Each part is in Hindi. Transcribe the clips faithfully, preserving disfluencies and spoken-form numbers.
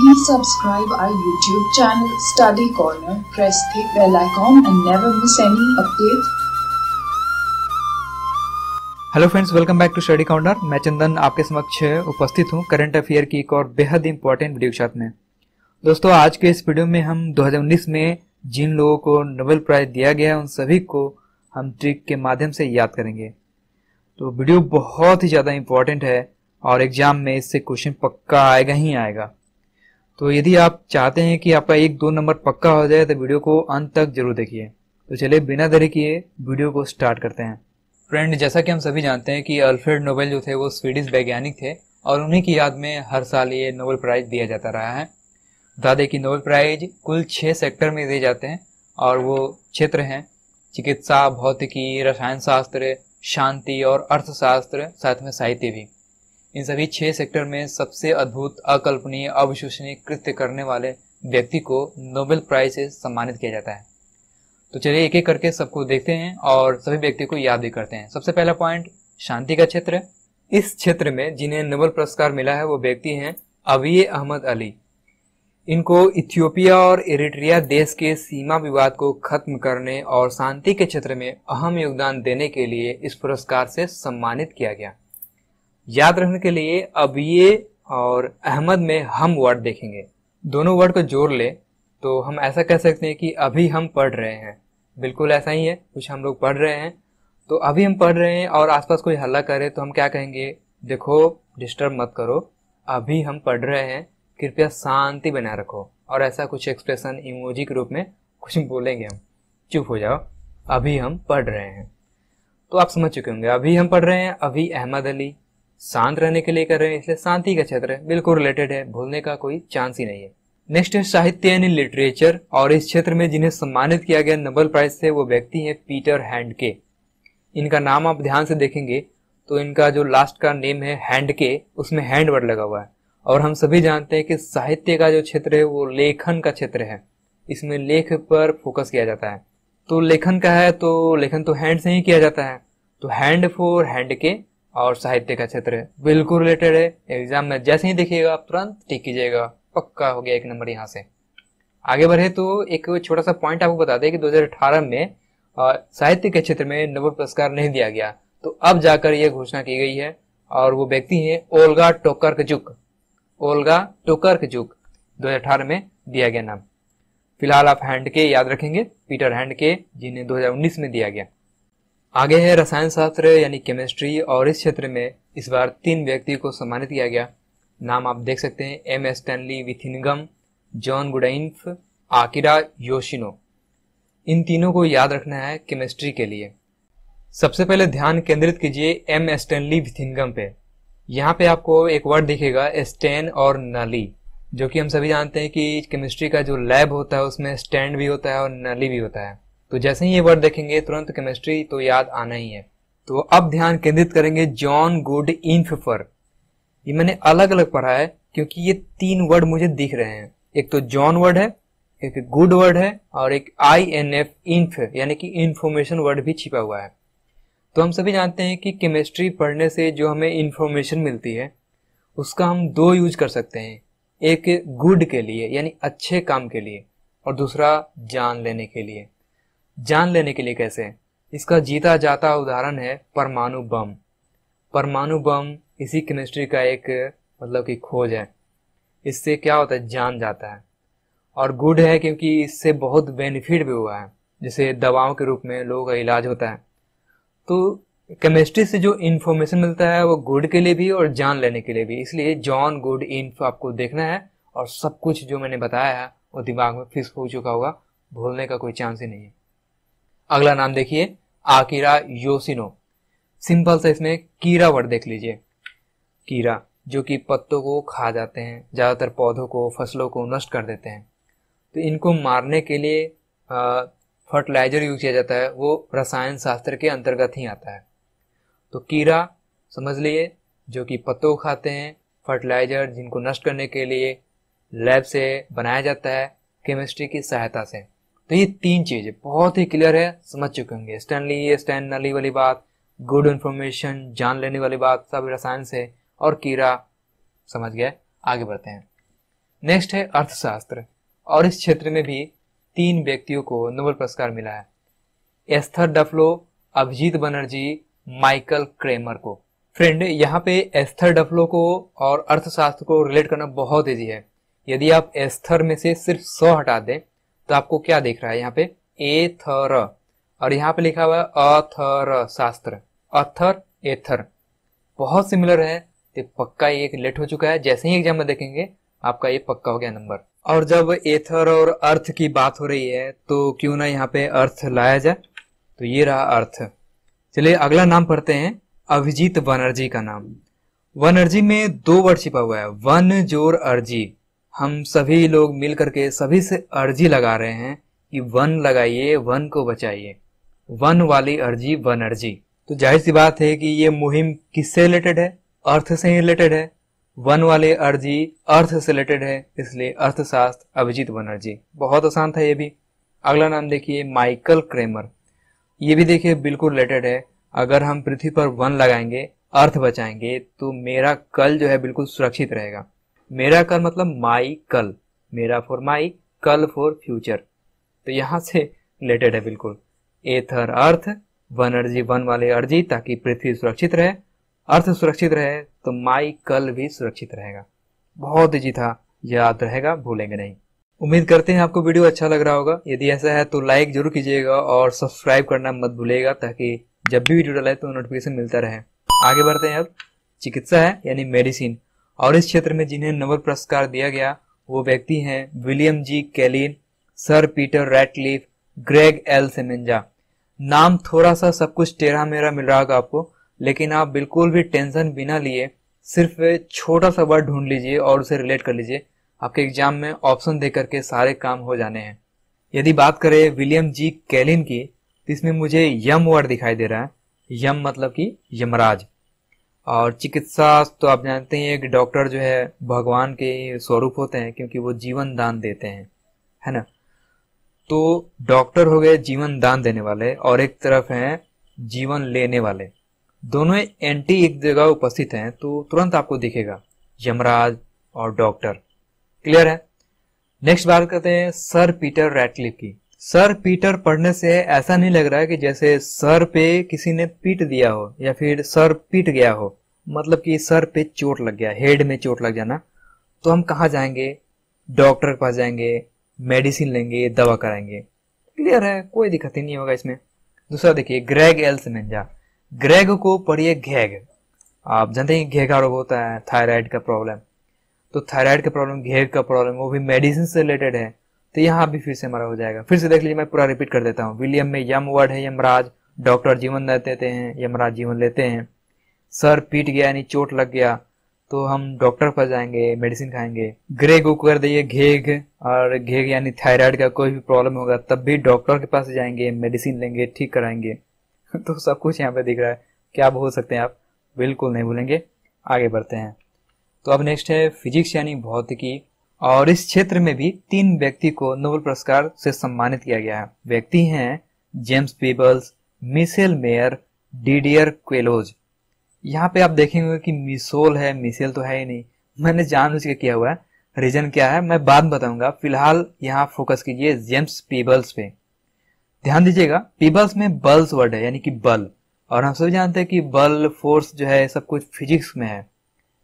Please subscribe our YouTube channel Study Corner, press the bell icon and never miss any update. Hello friends, welcome back to study corner. मैं चंदन आपके समक्ष उपस्थित हूँ करंट अफेयर की एक और बेहद इंपॉर्टेंट वीडियो के साथ में। दोस्तों, आज के इस वीडियो में हम दो हज़ार उन्नीस में जिन लोगों को नोबेल प्राइज दिया गया है उन सभी को हम ट्रिक के माध्यम से याद करेंगे। तो वीडियो बहुत ही ज़्यादा इम्पॉर्टेंट है और एग्जाम में इससे क्वेश्चन पक्का आएगा ही आएगा। तो यदि आप चाहते हैं कि आपका एक दो नंबर पक्का हो जाए तो वीडियो को अंत तक जरूर देखिए। तो चलिए बिना देरी किए वीडियो को स्टार्ट करते हैं। फ्रेंड, जैसा कि हम सभी जानते हैं कि अल्फ्रेड नोबेल जो थे वो स्वीडिश वैज्ञानिक थे और उन्हीं की याद में हर साल ये नोबेल प्राइज़ दिया जाता रहा है। बता दें कि नोबेल प्राइज़ कुल छः सेक्टर में दिए जाते हैं और वो क्षेत्र हैं चिकित्सा, भौतिकी, रसायन शास्त्र, शांति और अर्थशास्त्र, साथ में साहित्य भी। इन सभी छः सेक्टर में सबसे अद्भुत, अकल्पनीय, अविश्वसनीय कृत्य करने वाले व्यक्ति को नोबेल प्राइज़ से सम्मानित किया जाता है। तो चलिए एक एक करके सबको देखते हैं और सभी व्यक्ति को याद भी करते हैं। सबसे पहला पॉइंट, शांति का क्षेत्र। इस क्षेत्र में जिन्हें नोबेल पुरस्कार मिला है वो व्यक्ति हैं अबिय अहमद अली। इनको इथियोपिया और इरिट्रिया देश के सीमा विवाद को खत्म करने और शांति के क्षेत्र में अहम योगदान देने के लिए इस पुरस्कार से सम्मानित किया गया। याद रखने के लिए अबिय और अहमद में हम वर्ड देखेंगे, दोनों वर्ड को जोड़ ले तो हम ऐसा कह सकते हैं कि अभी हम पढ़ रहे हैं। बिल्कुल ऐसा ही है, कुछ हम लोग पढ़ रहे हैं। तो अभी हम पढ़ रहे हैं और आसपास कोई हल्ला करे तो हम क्या कहेंगे, देखो डिस्टर्ब मत करो, अभी हम पढ़ रहे हैं, कृपया शांति बनाए रखो। और ऐसा कुछ एक्सप्रेशन इमोजी के रूप में कुछ बोलेंगे हम, चुप हो जाओ, अभी हम पढ़ रहे हैं। तो आप समझ चुके होंगे, अभी हम पढ़ रहे हैं, अभी अहमद अली शांत रहने के लिए कर रहे हैं, इसलिए शांति का क्षेत्र है, बिल्कुल रिलेटेड है, भूलने का कोई चांस ही नहीं है। नेक्स्ट है साहित्य यानी लिटरेचर, और इस क्षेत्र में जिन्हें सम्मानित किया गया नोबेल प्राइज से वो व्यक्ति हैं पीटर हैंडके। इनका नाम आप ध्यान से देखेंगे तो इनका जो लास्ट का नेम है हैंडके, उसमें हैंड वर्ड लगा हुआ है। और हम सभी जानते हैं कि साहित्य का जो क्षेत्र है वो लेखन का क्षेत्र है, इसमें लेख पर फोकस किया जाता है। तो लेखन का है तो लेखन तो हैंड से ही किया जाता है, तो हैंड फॉर हैंडके और साहित्य का क्षेत्र है, बिल्कुल रिलेटेड है। एग्जाम में जैसे ही देखिएगा आप तुरंत टिक कीजिएगा, पक्का हो गया एक नंबर यहाँ से। आगे बढ़े तो एक छोटा सा पॉइंट आपको बता दें कि दो हज़ार अठारह में साहित्य के क्षेत्र में नोबेल पुरस्कार नहीं दिया गया, तो अब जाकर यह घोषणा की गई है और वो व्यक्ति हैं ओल्गा टोकारचुक। ओल्गा टोकारचुक दो हज़ार अठारह में दिया गया नाम। फिलहाल आप हैंडके याद रखेंगे, पीटर हैंडके, जिन्हें दो हज़ार उन्नीस में दिया गया। आगे है रसायन शास्त्र यानी केमिस्ट्री, और इस क्षेत्र में इस बार तीन व्यक्ति को सम्मानित किया गया। नाम आप देख सकते हैं, M Stanley Whittingham, John Goodenough, Akira Yoshino. इन तीनों को याद रखना है केमिस्ट्री के लिए। सबसे पहले ध्यान केंद्रित कीजिए एम स्टैनली विथिंगम पे। यहाँ पे आपको एक वर्ड दिखेगा स्टैन और नली, जो कि हम सभी जानते हैं कि केमिस्ट्री का जो लैब होता है उसमें स्टैंड भी होता है और नली भी होता है। तो जैसे ही ये वर्ड देखेंगे तुरंत केमिस्ट्री तो याद आना ही है। तो अब ध्यान केंद्रित करेंगे जॉन गुडइनफ पर। ये मैंने अलग अलग पढ़ा है क्योंकि ये तीन वर्ड मुझे दिख रहे हैं, एक तो जॉन वर्ड है, एक गुड वर्ड है और एक आई एन एफ इन्फ यानी कि इन्फॉर्मेशन वर्ड भी छिपा हुआ है। तो हम सभी जानते हैं कि केमिस्ट्री पढ़ने से जो हमें इन्फॉर्मेशन मिलती है उसका हम दो यूज कर सकते हैं, एक गुड के लिए यानी अच्छे काम के लिए और दूसरा जान लेने के लिए। जान लेने के लिए कैसे, इसका जीता जाता उदाहरण है परमाणु बम। परमाणु बम इसी केमिस्ट्री का एक मतलब की खोज है, इससे क्या होता है, जान जाता है। और गुड है क्योंकि इससे बहुत बेनिफिट भी हुआ है, जैसे दवाओं के रूप में लोगों का इलाज होता है। तो केमिस्ट्री से जो इन्फॉर्मेशन मिलता है वो गुड के लिए भी और जान लेने के लिए भी, इसलिए जॉन गुड इन्फ आपको देखना है। और सब कुछ जो मैंने बताया है वो दिमाग में फिक्स हो चुका होगा, भूलने का कोई चांस ही नहीं है। अगला नाम देखिए आकिरा योशिनो। सिंपल से इसमें कीड़ा वर्ड देख लीजिए, कीड़ा जो कि पत्तों को खा जाते हैं, ज़्यादातर पौधों को, फसलों को नष्ट कर देते हैं। तो इनको मारने के लिए फर्टिलाइजर यूज किया जाता है, वो रसायन शास्त्र के अंतर्गत ही आता है। तो कीड़ा समझ लिए, जो कि पत्तों को खाते हैं, फर्टिलाइजर जिनको नष्ट करने के लिए लैब से बनाया जाता है केमिस्ट्री की सहायता से। तो ये तीन चीज़ें बहुत ही क्लियर है, समझ चुके होंगे। स्टैनली स्टैन नली वाली बात, गुड इन्फॉर्मेशन, जान लेने वाली बात सब रसायन से, और कीड़ा समझ गए। आगे बढ़ते हैं। नेक्स्ट है अर्थशास्त्र, और इस क्षेत्र में भी तीन व्यक्तियों को नोबेल पुरस्कार मिला है, Esther Duflo, Abhijit Banerjee, Michael Kremer को। फ्रेंड, यहाँ पे एस्थर डफ्लो को और अर्थशास्त्र को रिलेट करना बहुत ईजी है। यदि आप एस्थर में से सिर्फ सौ हटा दें तो आपको क्या दिख रहा है, यहाँ पे एथर और यहाँ पे लिखा हुआ है अथर शास्त्र, अथर एथर बहुत सिमिलर है। तो पक्का ये लेट हो चुका है, जैसे ही एग्जाम में देखेंगे आपका ये पक्का हो गया नंबर। और जब एथर और अर्थ की बात हो रही है तो क्यों ना यहाँ पे अर्थ लाया जाए, तो ये रहा अर्थ। चलिए अगला नाम पढ़ते हैं, अभिजीत बनर्जी का नाम। बनर्जी में दो वर्ड छिपा हुआ है, वन जोर अर्जी। हम सभी लोग मिल करके सभी से अर्जी लगा रहे हैं कि वन लगाइए, वन को बचाइए, वन वाली अर्जी बनर्जी। तो जाहिर सी बात है कि ये मुहिम किससे रिलेटेड है, अर्थ से ही रिलेटेड है। वन वाले अर्जी अर्थ से रिलेटेड है, इसलिए अर्थशास्त्र अभिजीत बनर्जी। बहुत आसान था ये भी। अगला नाम देखिए माइकल क्रेमर, ये भी देखिए बिल्कुल रिलेटेड है। अगर हम पृथ्वी पर वन लगाएंगे, अर्थ बचाएंगे, तो मेरा कल जो है बिल्कुल सुरक्षित रहेगा। मेरा कल मतलब माई कल, मेरा फॉर माई, कल फॉर फ्यूचर, तो यहाँ से रिलेटेड है बिल्कुल। एथर अर्थ, बनर्जी वन वाले अर्जी, ताकि पृथ्वी सुरक्षित रहे, अर्थ सुरक्षित रहे तो माई कल भी सुरक्षित रहेगा। बहुत इजी था, याद रहेगा, भूलेंगे नहीं। उम्मीद करते हैं आपको वीडियो अच्छा लग रहा होगा। यदि ऐसा है तो लाइक जरूर कीजिएगा और सब्सक्राइब करना मत भूलिएगा, ताकि जब भी वीडियो डाले तो नोटिफिकेशन मिलता रहे। आगे बढ़ते हैं। अब चिकित्सा है यानी मेडिसिन, और इस क्षेत्र में जिन्हें नोबेल पुरस्कार दिया गया वो व्यक्ति हैं William G Kaelin, sir Peter Ratcliffe, Gregg L Semenza. नाम थोड़ा सा सब कुछ टेढ़ा मेरा मिल रहा होगा आपको, लेकिन आप बिल्कुल भी टेंशन बिना लिए सिर्फ छोटा सा वर्ड ढूंढ लीजिए और उसे रिलेट कर लीजिए। आपके एग्जाम में ऑप्शन दे करके सारे काम हो जाने हैं। यदि बात करें विलियम जी कैलिन की, तो इसमें मुझे यम वर्ड दिखाई दे रहा है, यम मतलब कि यमराज। और चिकित्सा तो आप जानते हैं कि डॉक्टर जो है भगवान के स्वरूप होते हैं, क्योंकि वो जीवन दान देते हैं, है ना। तो डॉक्टर हो गए जीवन दान देने वाले, और एक तरफ हैं जीवन लेने वाले, दोनों एंटी एक जगह उपस्थित हैं, तो तुरंत आपको दिखेगा यमराज और डॉक्टर। क्लियर है। नेक्स्ट बात करते हैं सर पीटर रैटक्लिफ की। सर पीटर पढ़ने से ऐसा नहीं लग रहा है कि जैसे सर पे किसी ने पीट दिया हो या फिर सर पीट गया हो, मतलब कि सर पे चोट लग गया, हेड में चोट लग जाना। तो हम कहाँ जाएंगे, डॉक्टर के पास जाएंगे, मेडिसिन लेंगे, दवा कराएंगे। क्लियर है, कोई दिक्कत ही नहीं होगा इसमें। दूसरा देखिए ग्रेग एल सेमेंजा। ग्रेग को पढ़िए घेग, आप जानते हैं घेग का रोग होता है, थायराइड का प्रॉब्लम। तो थायराइड का प्रॉब्लम, घेग का प्रॉब्लम, वो भी मेडिसिन से रिलेटेड है, तो यहाँ भी फिर से हमारा हो जाएगा। फिर से देख लीजिए, मैं पूरा रिपीट कर देता हूँ। विलियम में यम वर्ड है, यमराज। डॉक्टर जीवन देते हैं, यमराज जीवन लेते हैं। सर पीट गया यानी चोट लग गया, तो हम डॉक्टर पर जाएंगे, मेडिसिन खाएंगे। ग्रेग को कर दिए घेग, और घेग यानी थायराइड का कोई भी प्रॉब्लम होगा तब भी डॉक्टर के पास जाएंगे, मेडिसिन लेंगे, ठीक कराएंगे। तो सब कुछ यहाँ पे दिख रहा है, क्या बोल सकते हैं आप, बिल्कुल नहीं भूलेंगे। आगे बढ़ते हैं। तो अब नेक्स्ट है फिजिक्स यानी भौतिकी, और इस क्षेत्र में भी तीन व्यक्ति को नोबेल पुरस्कार से सम्मानित किया गया है। व्यक्ति हैं James Peebles, Michel Mayor, Didier Queloz. यहाँ पे आप देखेंगे कि मिसोल है, मिसेल तो है ही नहीं, मैंने जानबूझ के किया हुआ है। रीजन क्या है मैं बाद बताऊंगा, फिलहाल यहाँ फोकस कीजिए जेम्स पीबल्स पे। ध्यान दीजिएगा, पीबल्स में बल्स वर्ड है यानी कि बल, और हम सभी जानते हैं कि बल फोर्स जो है सब कुछ फिजिक्स में है,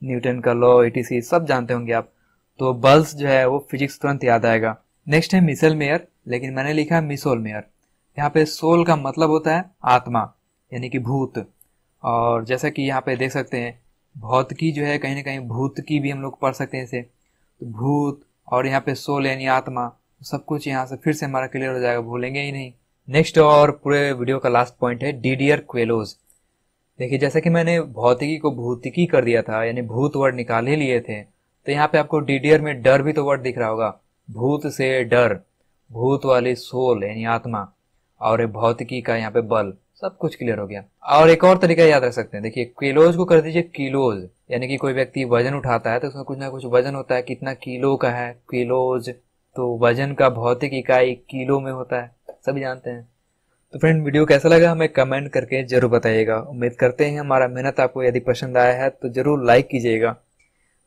न्यूटन का लॉ, एटीसी सब जानते होंगे आप। तो बल्स जो है वो फिजिक्स तुरंत याद आएगा। नेक्स्ट है मिशेल मेयर, लेकिन मैंने लिखा मिशेल मेयर। यहाँ पे सोल का मतलब होता है आत्मा यानी कि भूत, और जैसा कि यहाँ पे देख सकते हैं भौतिकी जो है कहीं ना कहीं भूत की भी हम लोग पढ़ सकते हैं इसे, तो भूत और यहाँ पे सोल यानी आत्मा, सब कुछ यहाँ से फिर से हमारा क्लियर हो जाएगा, भूलेंगे ही नहीं। नेक्स्ट और पूरे वीडियो का लास्ट पॉइंट है डिडियर क्वेलोज। देखिए जैसा कि मैंने भौतिकी को भूतिकी कर दिया था, यानी भूत वर्ड निकाल ही लिए थे, तो यहाँ पे आपको डिडियर में डर भी तो वर्ड दिख रहा होगा, भूत से डर, भूत वाली सोल यानी आत्मा, और भौतिकी का यहाँ पे बल, सब कुछ क्लियर हो गया। और एक और तरीका याद रख सकते हैं, देखिए क्वेलोज को कर दीजिए किलोज, यानी कि कोई व्यक्ति वजन उठाता है तो उसका कुछ ना कुछ वजन होता है, कितना किलो का है क्वेलोज, तो वजन का भौतिक इकाई किलो में होता है, सभी जानते हैं। तो फ्रेंड वीडियो कैसा लगा हमें कमेंट करके जरूर बताइएगा। उम्मीद करते हैं हमारा मेहनत आपको यदि पसंद आया है तो जरूर लाइक कीजिएगा।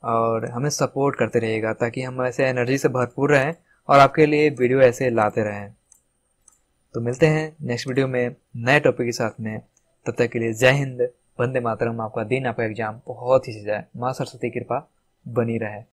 और हमें सपोर्ट करते रहिएगा ताकि हम ऐसे एनर्जी से भरपूर रहें और आपके लिए वीडियो ऐसे लाते रहें। तो मिलते हैं नेक्स्ट वीडियो में नए टॉपिक के साथ में। तब तक के लिए जय हिंद, वंदे मातरम। आपका दिन, आपका एग्जाम बहुत ही सजाए। माँ सरस्वती कृपा बनी रहे।